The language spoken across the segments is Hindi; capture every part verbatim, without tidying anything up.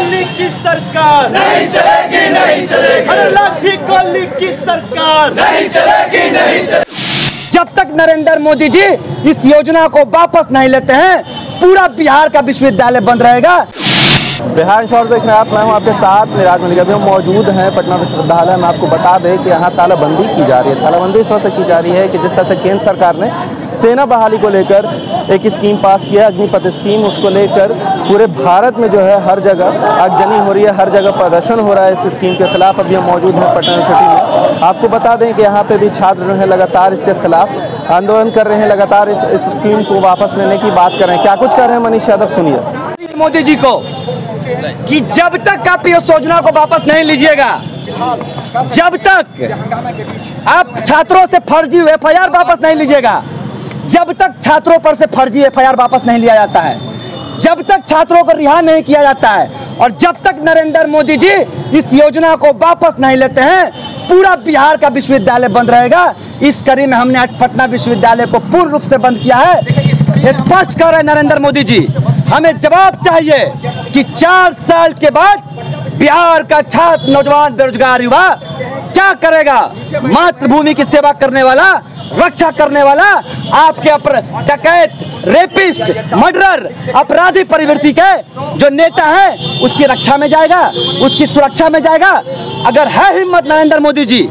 गोली की सरकार नहीं चलेगी, नहीं चलेगी। अरे लाठी गोली की सरकार नहीं चलेगी, नहीं चलेगी। जब तक नरेंद्र मोदी जी इस योजना को वापस नहीं लेते हैं, पूरा बिहार का विश्वविद्यालय बंद रहेगा। बिहार शहर देख रहे हैं आप, मैं हूँ आपके साथ निराज मलिक। अभी हम मौजूद हैं पटना विश्वविद्यालय में। आपको बता दें कि यहाँ तालाबंदी की जा रही है। तालाबंदी इस वजह से की जा रही है कि जिस तरह से केंद्र सरकार ने सेना बहाली को लेकर एक स्कीम पास किया, अग्निपथ स्कीम, उसको लेकर पूरे भारत में जो है हर जगह आगजनी हो रही है, हर जगह प्रदर्शन हो रहा है इस स्कीम के खिलाफ। अभी हम मौजूद हैं पटना यूनिवर्सिटी में। आपको बता दें कि यहाँ पे भी छात्र जो है लगातार इसके खिलाफ आंदोलन कर रहे हैं, लगातार इस, इस स्कीम को वापस लेने की बात कर रहे हैं। क्या कुछ कर रहे हैं मनीष यादव, सुनिए। मोदी जी को कि जब तक आप इस योजना को वापस नहीं लीजिएगा, जब तक आप छात्रों से फर्जी एफ आई आर वापस नहीं लीजिएगा, जब तक छात्रों पर से फर्जी एफ आई आर वापस नहीं लिया जाता है, जब तक छात्रों को रिहा नहीं किया जाता है, और जब तक नरेंद्र मोदी जी इस योजना को वापस नहीं लेते हैं, पूरा बिहार का विश्वविद्यालय बंद रहेगा। इस कड़ी में हमने आज पटना विश्वविद्यालय को पूर्ण रूप से बंद किया है। स्पष्ट कर रहे नरेंद्र मोदी जी, हमें जवाब चाहिए कि चार साल के बाद बिहार का छात्र, नौजवान, बेरोजगार युवा क्या करेगा? मातृभूमि की सेवा करने वाला, रक्षा करने वाला आपके डकैत, रेपिस्ट, मर्डरर, अपराधी प्रवृत्ति के जो नेता है उसकी रक्षा में जाएगा, उसकी सुरक्षा में जाएगा। अगर है हिम्मत नरेंद्र मोदी जी,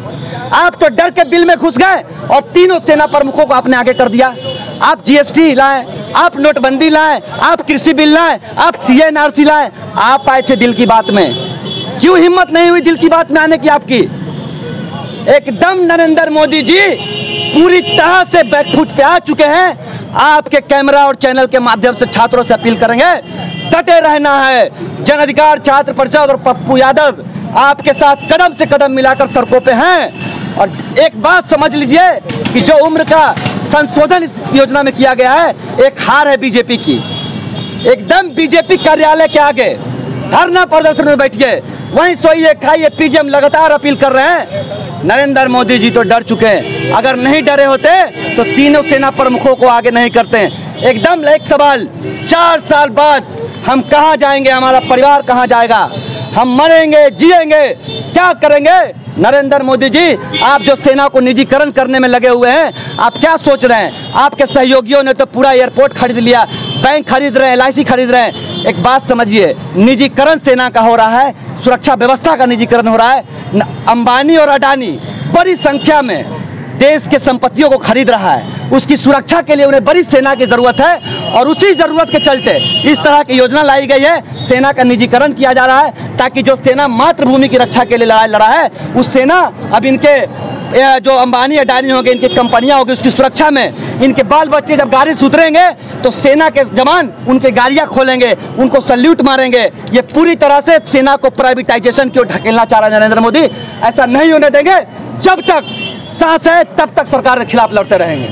आप तो डर के बिल में घुस गए और तीनों सेना प्रमुखों को आपने आगे कर दिया। आप जी एस टी लाए, आप नोटबंदी लाए, आप कृषि बिल लाए, आप सी एन आर सी लाए। आप आए थे दिल की बात में, क्यों हिम्मत नहीं हुई दिल की बात में आने की आपकी? एकदम नरेंद्र मोदी जी पूरी तरह से बैकफुट पे आ चुके हैं। आपके कैमरा और चैनल के माध्यम से छात्रों से अपील करेंगे, डटे रहना है। जन अधिकार छात्र परिषद और पप्पू यादव आपके साथ कदम से कदम मिलाकर सड़कों पे हैं। और एक बात समझ लीजिए कि जो उम्र का संशोधन इस योजना में किया गया है, एक हार है बीजेपी की। एकदम बीजेपी कार्यालय के आगे धरना प्रदर्शन में बैठिए, वहीं सोइए, खाइए, पीजिए। हम लगातार अपील कर रहे हैं। नरेंद्र मोदी जी तो डर चुके हैं। अगर नहीं डरे होते तो तीनों सेना प्रमुखों को आगे नहीं करते हैं। एकदम एक सवाल, चार साल बाद हम कहाँ जाएंगे? हमारा परिवार कहाँ जाएगा? हम मरेंगे, जिएंगे, क्या करेंगे? नरेंद्र मोदी जी, आप जो सेना को निजीकरण करने में लगे हुए हैं, आप क्या सोच रहे हैं? आपके सहयोगियों ने तो पूरा एयरपोर्ट खरीद लिया, बैंक खरीद रहे हैं, एल आई सी खरीद रहे हैं। एक बात समझिए, निजीकरण सेना का हो रहा है, सुरक्षा व्यवस्था का निजीकरण हो रहा है। अंबानी और अडानी बड़ी संख्या में देश के संपत्तियों को खरीद रहा है, उसकी सुरक्षा के लिए उन्हें बड़ी सेना की ज़रूरत है। और उसी ज़रूरत के चलते इस तरह की योजना लाई गई है, सेना का निजीकरण किया जा रहा है, ताकि जो सेना मातृभूमि की रक्षा के लिए लड़ाई लड़ा है, उस सेना अब इनके जो अंबानी अडानी होंगे, इनकी कंपनियां होगी, उसकी सुरक्षा में इनके बाल बच्चे जब गाड़ी से उतरेंगे तो सेना के जवान उनके गाड़ियां खोलेंगे, उनको सल्यूट मारेंगे। ये पूरी तरह से सेना को प्राइवेटाइजेशन की ओर ढकेलना चाह रहे हैं नरेंद्र मोदी। ऐसा नहीं होने देंगे। जब तक सांस है तब तक सरकार के खिलाफ लड़ते रहेंगे।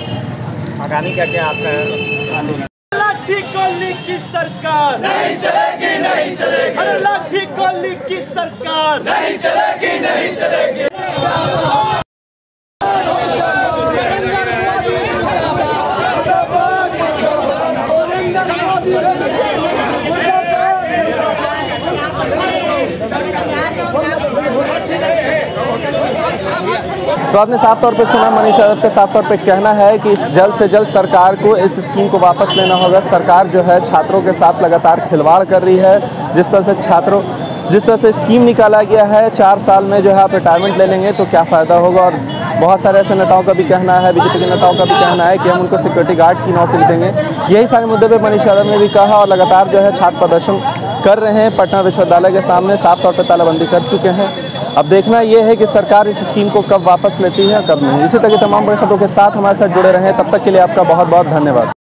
अडानी का क्या आपका लाठी गोली की सरकार नहीं चलेगी, नहीं चलेगी। अरे लाठी गोली की सरकार नहीं चलेगी, नहीं चलेगी। तो आपने साफ तौर पे सुना, मनीष यादव का साफ तौर पे कहना है कि जल्द से जल्द सरकार को इस स्कीम को वापस लेना होगा। सरकार जो है छात्रों के साथ लगातार खिलवाड़ कर रही है। जिस तरह से छात्रों जिस तरह से स्कीम निकाला गया है, चार साल में जो है आप रिटायरमेंट ले लेंगे तो क्या फ़ायदा होगा। और बहुत सारे ऐसे नेताओं का भी कहना है, बीजेपी के नेताओं का भी कहना है कि हम उनको सिक्योरिटी गार्ड की नौकरी देंगे। यही सारे मुद्दे पे मनीष यादव ने भी कहा और लगातार जो है छात्र प्रदर्शन कर रहे हैं पटना विश्वविद्यालय के सामने। साफ तौर पर तालाबंदी कर चुके हैं। अब देखना यह है कि सरकार इस स्कीम को कब वापस लेती है, कब नहीं। इसी तरह की तमाम बड़ी खबरों के साथ हमारे साथ जुड़े रहें। तब तक के लिए आपका बहुत बहुत धन्यवाद।